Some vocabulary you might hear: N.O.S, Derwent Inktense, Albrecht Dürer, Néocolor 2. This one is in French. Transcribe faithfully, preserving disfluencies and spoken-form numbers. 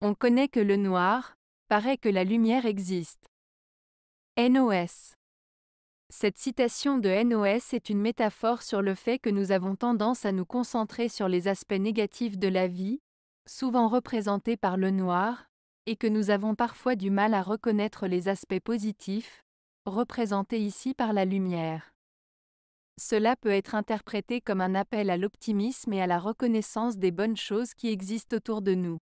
On connaît que le noir, paraît que la lumière existe. N O S Cette citation de N O S est une métaphore sur le fait que nous avons tendance à nous concentrer sur les aspects négatifs de la vie, souvent représentés par le noir, et que nous avons parfois du mal à reconnaître les aspects positifs, représentés ici par la lumière. Cela peut être interprété comme un appel à l'optimisme et à la reconnaissance des bonnes choses qui existent autour de nous.